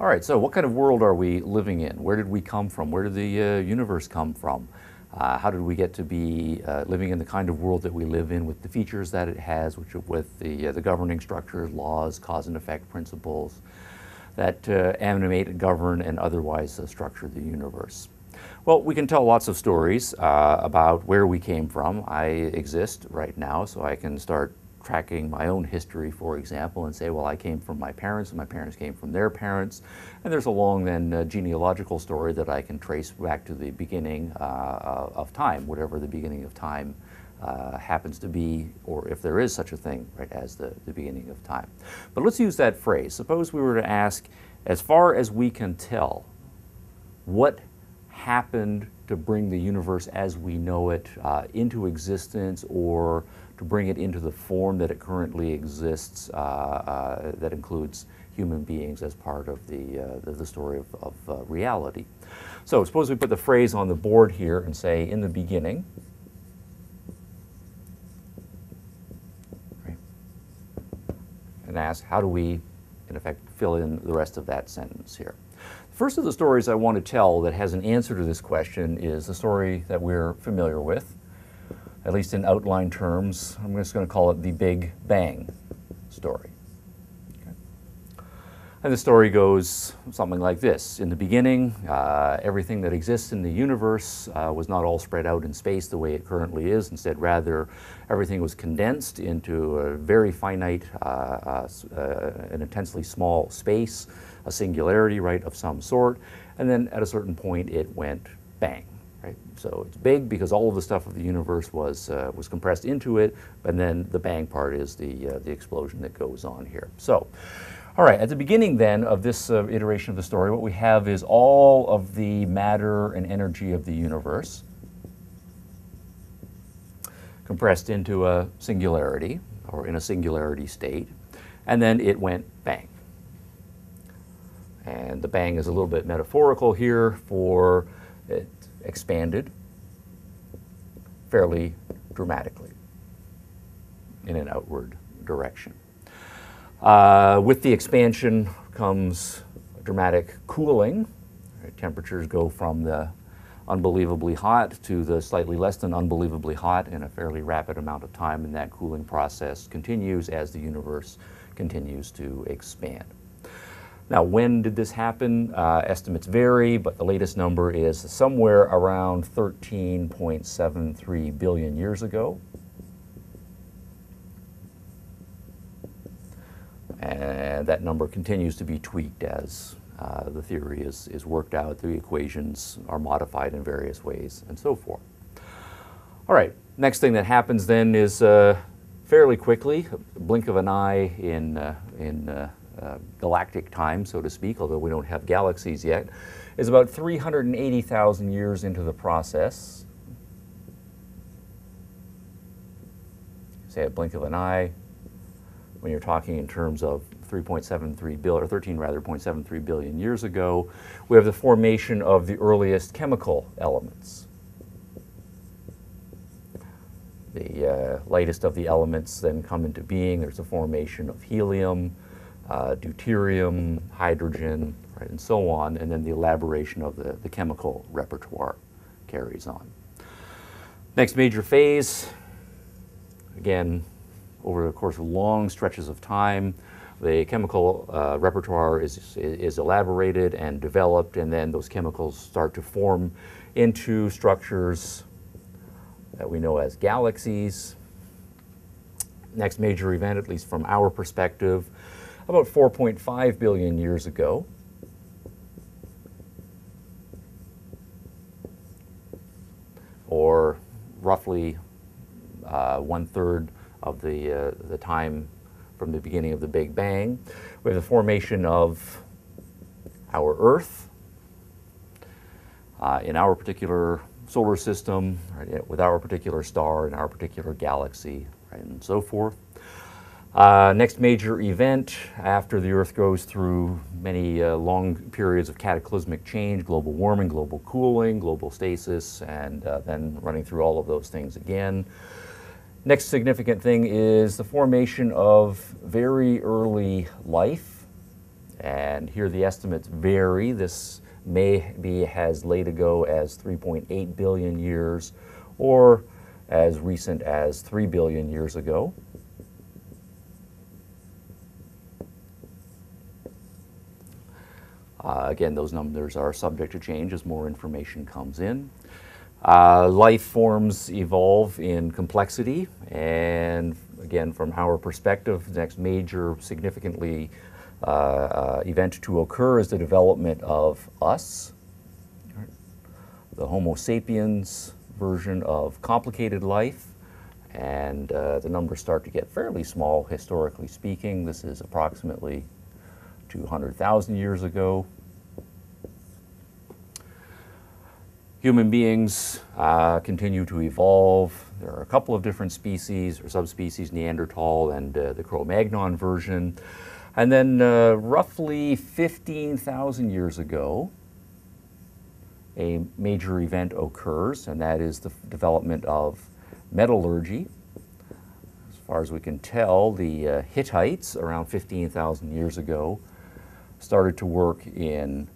All right, so what kind of world are we living in? Where did we come from? Where did the universe come from? How did we get to be living in the kind of world that we live in with the features that it has, which are with the governing structures, laws, cause and effect principles that animate, govern, and otherwise structure the universe? Well, we can tell lots of stories about where we came from. I exist right now, so I can start tracking my own history, for example, and say, well, I came from my parents, and my parents came from their parents. And there's a long, then, genealogical story that I can trace back to the beginning of time, whatever the beginning of time happens to be, or if there is such a thing, right, as the beginning of time. But let's use that phrase. Suppose we were to ask, as far as we can tell, what happened to bring the universe as we know it into existence, or to bring it into the form that it currently exists, that includes human beings as part of the story of reality. So suppose we put the phrase on the board here and say, in the beginning, right, and ask, how do we, in effect, fill in the rest of that sentence here? The first of the stories I want to tell that has an answer to this question is the story that we're familiar with, at least in outline terms. I'm just going to call it the Big Bang story. Okay. And the story goes something like this. In the beginning, everything that exists in the universe was not all spread out in space the way it currently is. Instead, rather, everything was condensed into a very finite and intensely small space, a singularity, right, of some sort. And then at a certain point, it went bang. Right? So it's big because all of the stuff of the universe was compressed into it, and then the bang part is the explosion that goes on here. So, all right, at the beginning then of this iteration of the story, what we have is all of the matter and energy of the universe compressed into a singularity, or in a singularity state, and then it went bang. And the bang is a little bit metaphorical here for it expanded fairly dramatically in an outward direction. With the expansion comes dramatic cooling. Temperatures go from the unbelievably hot to the slightly less than unbelievably hot in a fairly rapid amount of time, and that cooling process continues as the universe continues to expand. Now, when did this happen? Estimates vary, but the latest number is somewhere around 13.73 billion years ago. And that number continues to be tweaked as the theory is worked out, the equations are modified in various ways, and so forth. All right, next thing that happens then is fairly quickly, a blink of an eye in galactic time, so to speak, although we don't have galaxies yet, is about 380,000 years into the process. Say a blink of an eye, when you're talking in terms of 13.73 billion years ago, we have the formation of the earliest chemical elements. The lightest of the elements then come into being. There's the formation of helium, deuterium, hydrogen, right, and so on, and then the elaboration of the chemical repertoire carries on. Next major phase, again, over the course of long stretches of time, the chemical repertoire is elaborated and developed, and then those chemicals start to form into structures that we know as galaxies. Next major event, at least from our perspective, about 4.5 billion years ago. Or roughly 1/3 of the time from the beginning of the Big Bang. We have the formation of our Earth in our particular solar system, right, with our particular star and our particular galaxy, right, and so forth. Next major event, after the Earth goes through many long periods of cataclysmic change, global warming, global cooling, global stasis, and then running through all of those things again. Next significant thing is the formation of very early life And here the estimates vary. This may be as late ago as 3.8 billion years or as recent as 3 billion years ago. Again, those numbers are subject to change as more information comes in. Life forms evolve in complexity, and again, from our perspective, the next major significantly event to occur is the development of us, the Homo sapiens version of complicated life, and the numbers start to get fairly small historically speaking. This is approximately 200,000 years ago. Human beings continue to evolve. There are a couple of different species or subspecies, Neanderthal and the Cro-Magnon version. And then roughly 15,000 years ago, a major event occurs, and that is the development of metallurgy. As far as we can tell, the Hittites, around 15,000 years ago, started to work in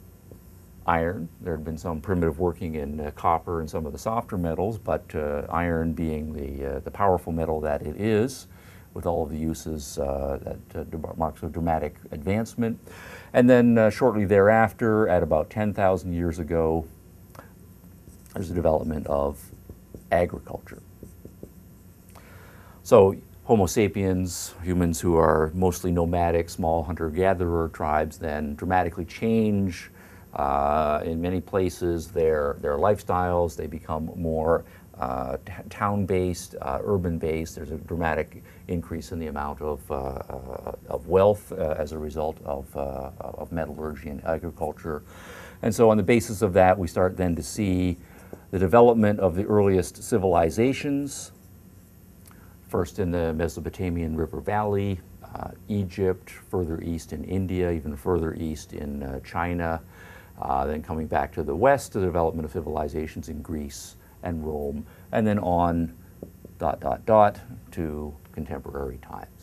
iron. There had been some primitive working in copper and some of the softer metals, but iron being the powerful metal that it is, with all of the uses that marks of dramatic advancement. And then shortly thereafter, at about 10,000 years ago, there's the development of agriculture. So Homo sapiens, humans who are mostly nomadic, small hunter-gatherer tribes, then dramatically change in many places their lifestyles. They become more town-based, urban-based. There's a dramatic increase in the amount of wealth as a result of metallurgy and agriculture. And so on the basis of that, we start then to see the development of the earliest civilizations, first in the Mesopotamian River Valley, Egypt, further east in India, even further east in China. Then coming back to the west, the development of civilizations in Greece and Rome, and then on ... to contemporary time.